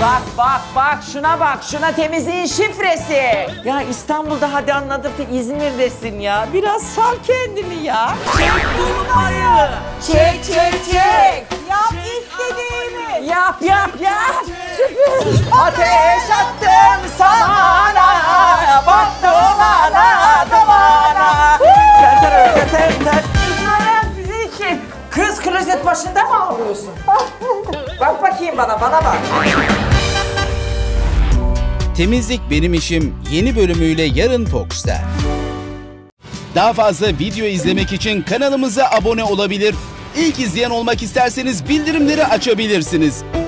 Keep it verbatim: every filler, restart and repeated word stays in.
Bak bak bak şuna bak, şuna temizliğin şifresi. Ya İstanbul'da hadi anladık da İzmir'desin ya. Biraz sal kendini ya. Çek durmayı. Çek çek çek. Yap istediğini. Yap yap yap. Süpür. Ateş attım sana. Baktım ana damana. İzmir'den sizi için. Kız klozet başında mı ağlıyorsun? Bak bakayım bana, bana bak. Temizlik Benim İşim yeni bölümüyle yarın Fox'ta. Daha fazla video izlemek için kanalımıza abone olabilir. İlk izleyen olmak isterseniz bildirimleri açabilirsiniz.